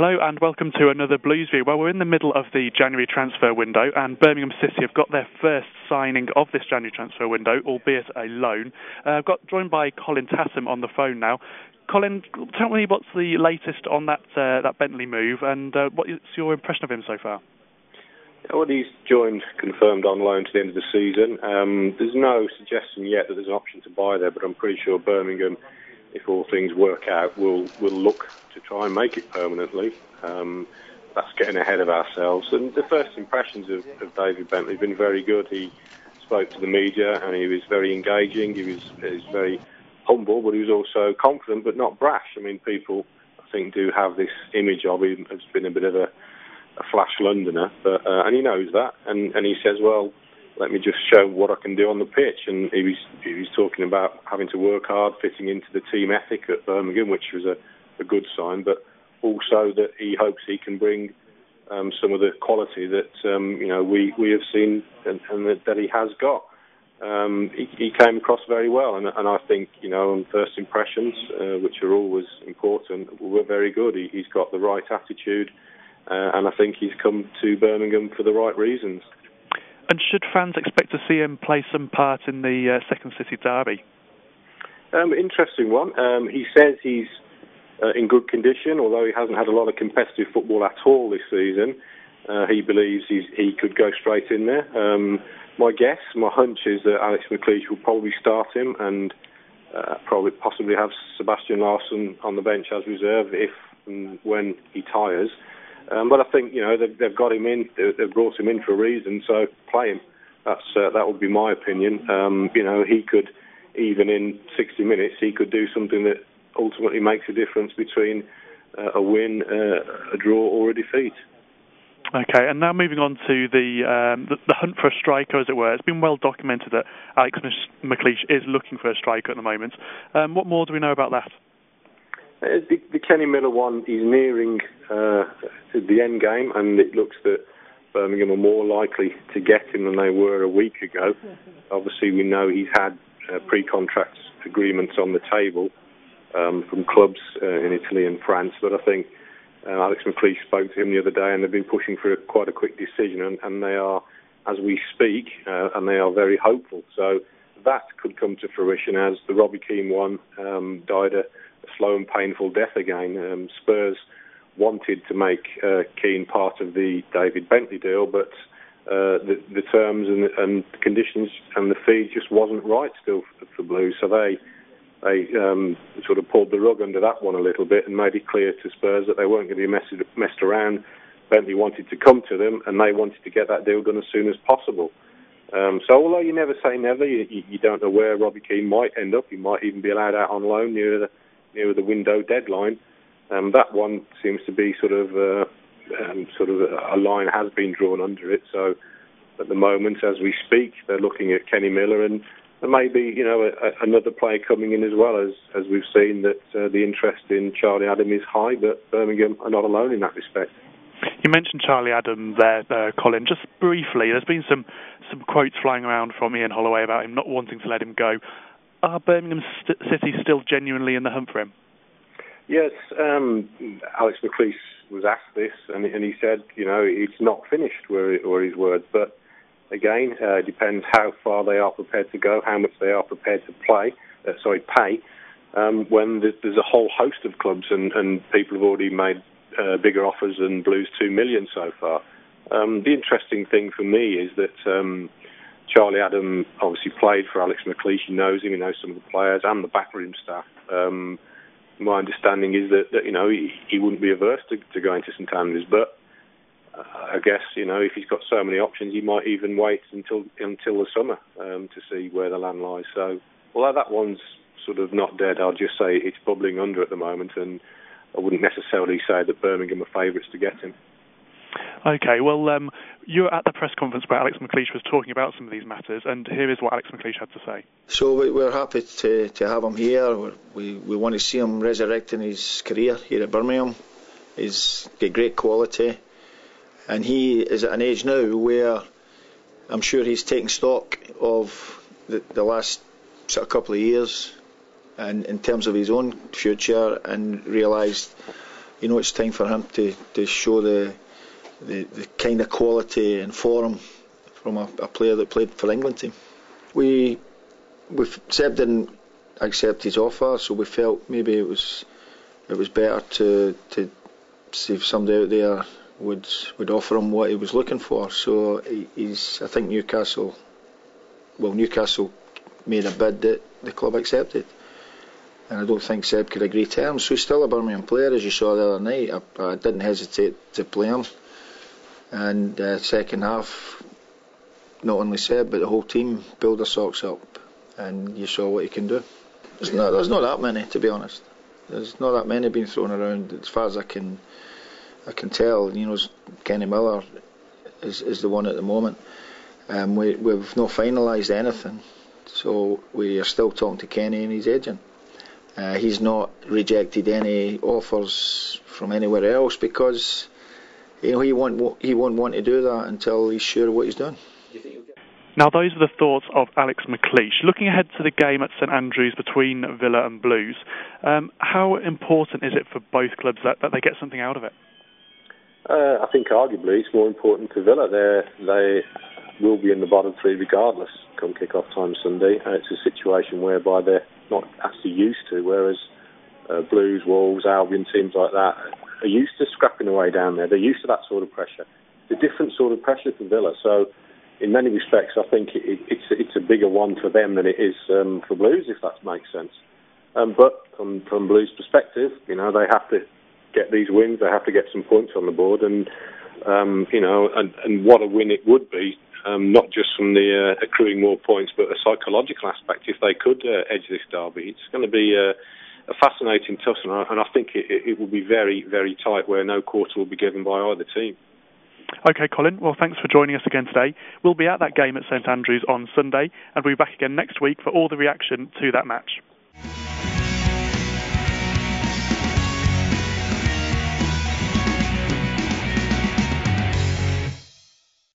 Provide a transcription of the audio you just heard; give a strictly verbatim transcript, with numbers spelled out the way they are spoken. Hello and welcome to another Bluesview. Well, we're in the middle of the January transfer window and Birmingham City have got their first signing of this January transfer window, albeit a loan. Uh, I've got joined by Colin Tassum on the phone now. Colin, tell me what's the latest on that uh, that Bentley move and uh, what's your impression of him so far? Yeah, well, he's joined, confirmed on loan to the end of the season. Um, there's no suggestion yet that there's an option to buy there, but I'm pretty sure Birmingham, if all things work out, we'll, we'll look to try and make it permanently. Um, that's getting ahead of ourselves. And the first impressions of, of David Bentley have been very good. He spoke to the media and he was very engaging. He was, he was very humble, but he was also confident but not brash. I mean, people, I think, do have this image of him as being a bit of a, a flash Londoner. But, uh, and he knows that. And, and he says, well, let me just show what I can do on the pitch. And he was, he was talking about having to work hard, fitting into the team ethic at Birmingham, which was a, a good sign, but also that he hopes he can bring um, some of the quality that um, you know we, we have seen and, and that, that he has got. Um, he, he came across very well, and, and I think, you know, on first impressions, uh, which are always important, were very good. He, he's got the right attitude, uh, and I think he's come to Birmingham for the right reasons. And should fans expect to see him play some part in the uh, Second City Derby? Um, interesting one. Um, he says he's uh, in good condition, although he hasn't had a lot of competitive football at all this season. Uh, he believes he's, he could go straight in there. Um, my guess, my hunch is that Alex McLeish will probably start him and uh, probably possibly have Sebastian Larsson on the bench as reserve if and when he tires. Um, but I think, you know, they've, they've got him in, they've brought him in for a reason, so play him. That's, uh, that would be my opinion. Um, you know, he could, even in sixty minutes, he could do something that ultimately makes a difference between uh, a win, uh, a draw or a defeat. Okay, and now moving on to the, um, the the hunt for a striker, as it were. It's been well documented that Alex McLeish is looking for a striker at the moment. Um, what more do we know about that? Uh, the, the Kenny Miller one is nearing uh, the end game, and it looks that Birmingham are more likely to get him than they were a week ago. Obviously, we know he's had uh, pre-contract agreements on the table um, from clubs uh, in Italy and France, but I think uh, Alex McLeish spoke to him the other day, and they've been pushing for a, quite a quick decision, and, and they are, as we speak, uh, and they are very hopeful. So that could come to fruition, as the Robbie Keane one um, died a slow and painful death again. Um, Spurs wanted to make uh, Keane part of the David Bentley deal, but uh, the, the terms and, and the conditions and the fee just wasn't right still for, for Blues, so they they um, sort of pulled the rug under that one a little bit and made it clear to Spurs that they weren't going to be messed, messed around. Bentley wanted to come to them, and they wanted to get that deal done as soon as possible. Um, so although you never say never, you, you don't know where Robbie Keane might end up. He might even be allowed out on loan near the near the window deadline. Um, that one seems to be sort of uh, um, sort of a, a line has been drawn under it. So at the moment, as we speak, they're looking at Kenny Miller, and there may be, you know, a, a, another player coming in as well, as as we've seen that uh, the interest in Charlie Adam is high, but Birmingham are not alone in that respect. You mentioned Charlie Adam there, uh, Colin. Just briefly, there's been some, some quotes flying around from Ian Holloway about him not wanting to let him go. Are Birmingham st- City still genuinely in the hunt for him? Yes, um, Alex McLeish was asked this, and, and he said, you know, it's not finished, were, were his words. But again, uh, it depends how far they are prepared to go, how much they are prepared to play, uh, sorry, pay, um, when there's a whole host of clubs and, and people have already made uh, bigger offers than Blues two million so far. Um, the interesting thing for me is that Um, Charlie Adam obviously played for Alex McLeish. He knows him. He knows some of the players and the backroom staff. Um, my understanding is that, that you know he, he wouldn't be averse to, to going to St Andrews, but uh, I guess you know if he's got so many options, he might even wait until until the summer um, to see where the land lies. So although that one's sort of not dead, I'll just say it's bubbling under at the moment, and I wouldn't necessarily say that Birmingham are favourites to get him. Okay, well, um, you were at the press conference where Alex McLeish was talking about some of these matters, and here is what Alex McLeish had to say. So we, we're happy to, to have him here. We're, we we want to see him resurrecting his career here at Birmingham. He's got great quality, and he is at an age now where I'm sure he's taking stock of the, the last sort of couple of years, and in terms of his own future, and realised you know, it's time for him to, to show the, the the kind of quality and form from a, a player that played for the England team. We we Seb didn't accept his offer, so we felt maybe it was it was better to to see if somebody out there would would offer him what he was looking for. So he, he's I think Newcastle well Newcastle made a bid that the club accepted, and I don't think Seb could agree terms. So he's still a Birmingham player, as you saw the other night. I, I didn't hesitate to play him, and uh, second half, not only Seb but the whole team build their socks up, and you saw what he can do. There's not, there's not that many, to be honest. There's not that many being thrown around, as far as I can I can tell. You know, Kenny Miller is is the one at the moment. Um, we we've not finalised anything, so we are still talking to Kenny and his agent. Uh, he's not rejected any offers from anywhere else, because you know he won't he won't want to do that until he's sure what he's done. Now, those were the thoughts of Alex McLeish. Looking ahead to the game at St Andrews between Villa and Blues, um, how important is it for both clubs that, that they get something out of it? Uh, I think arguably it's more important to Villa. They're, they will be in the bottom three regardless come kick-off time Sunday. And it's a situation whereby they're not actually used to, whereas uh, Blues, Wolves, Albion, teams like that are used to scrapping away down there. They're used to that sort of pressure. It's a different sort of pressure for Villa, so in many respects, I think it, it's it's a bigger one for them than it is um, for Blues, if that makes sense. Um, but from, from Blues' perspective, you know, they have to get these wins, they have to get some points on the board, and um, you know, and, and what a win it would be, um, not just from the uh, accruing more points, but a psychological aspect. If they could uh, edge this derby, it's going to be a, a fascinating tussle, and I think it, it will be very, very tight, where no quarter will be given by either team. OK, Colin, well, thanks for joining us again today. We'll be at that game at St Andrews on Sunday, and we'll be back again next week for all the reaction to that match.